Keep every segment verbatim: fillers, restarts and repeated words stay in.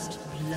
First blood.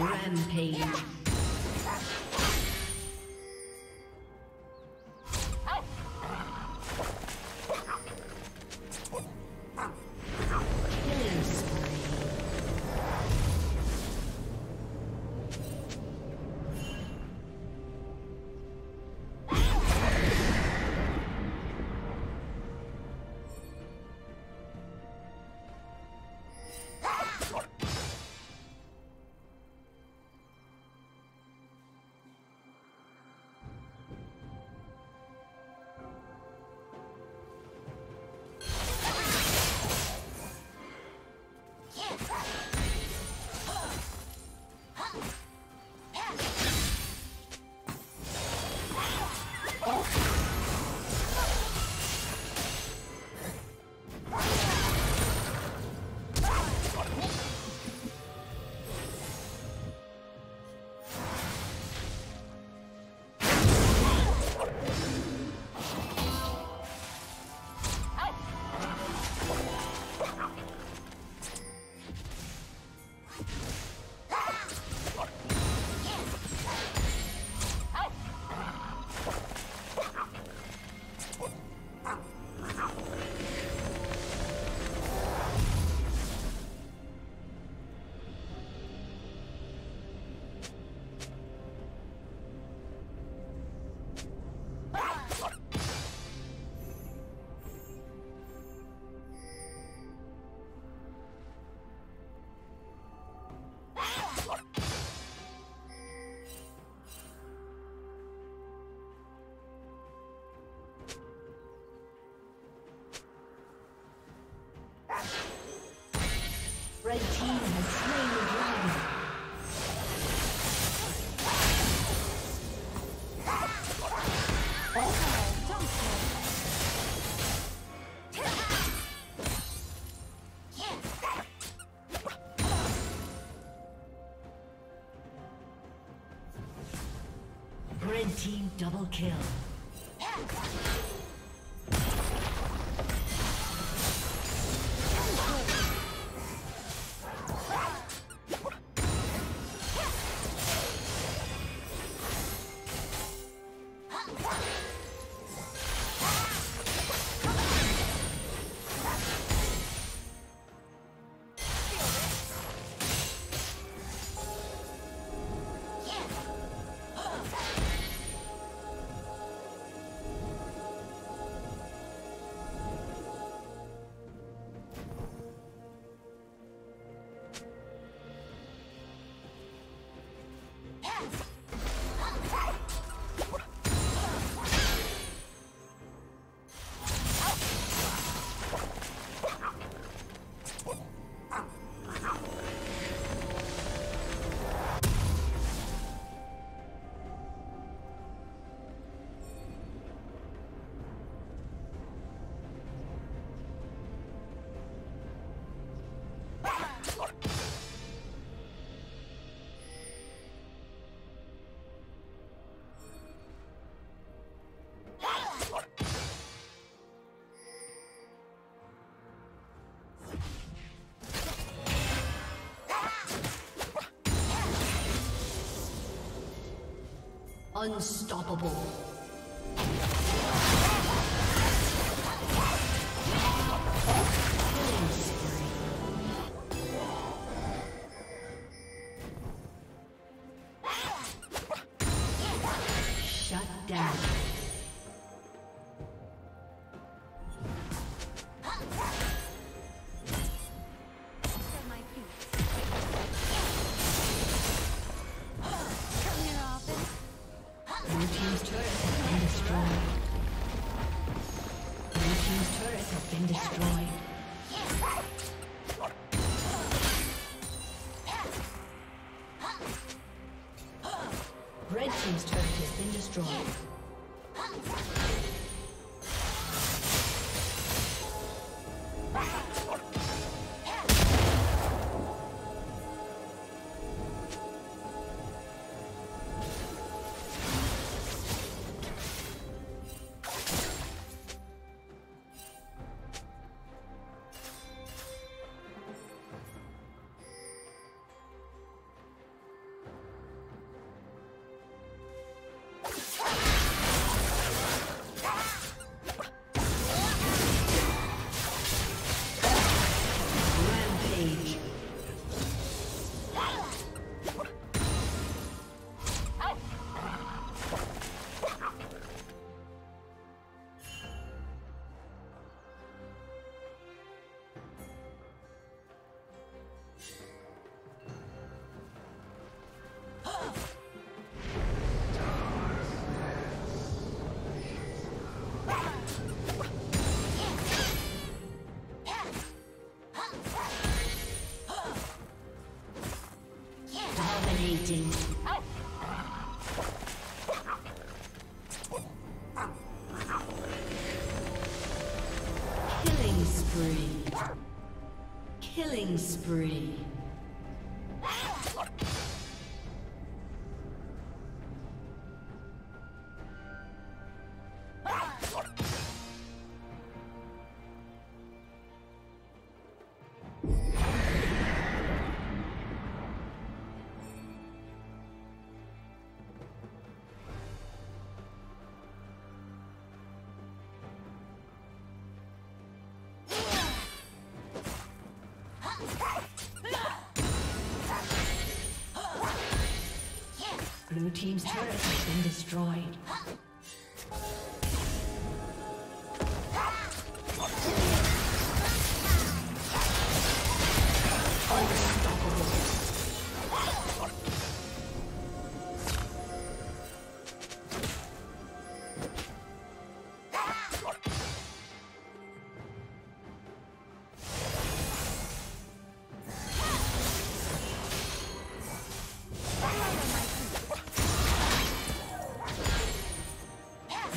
Rampage. Red team has slain the dragon. Red team double kill. Unstoppable. Shut down. Red team's turret has been destroyed. dominating. Killing spree. Killing spree. Blue team's turret has been destroyed.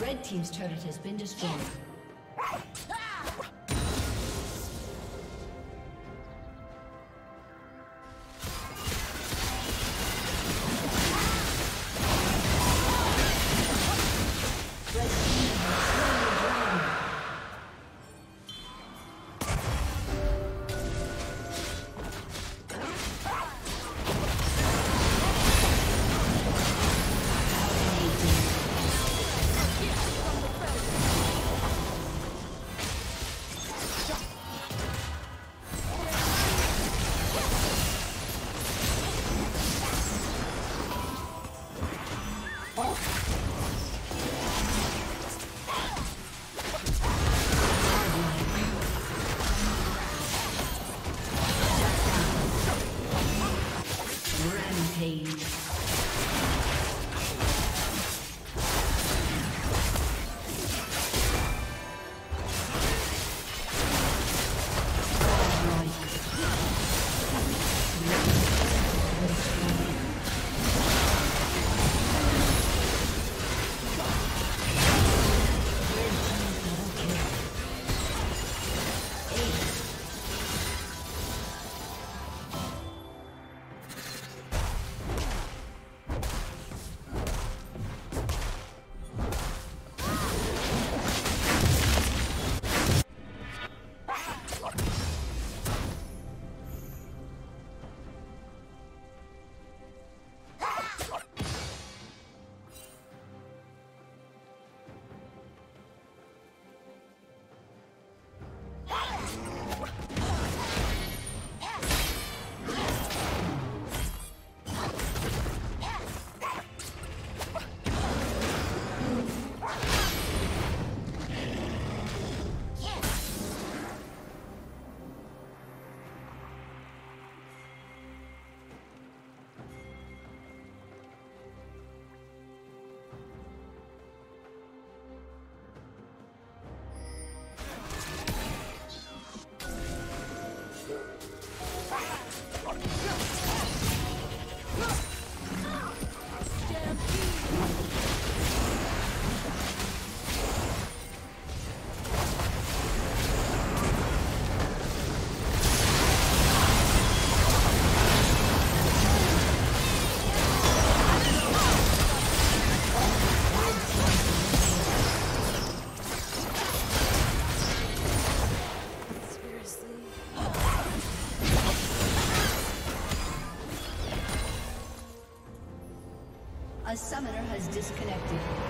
Red team's turret has been destroyed. A summoner has disconnected.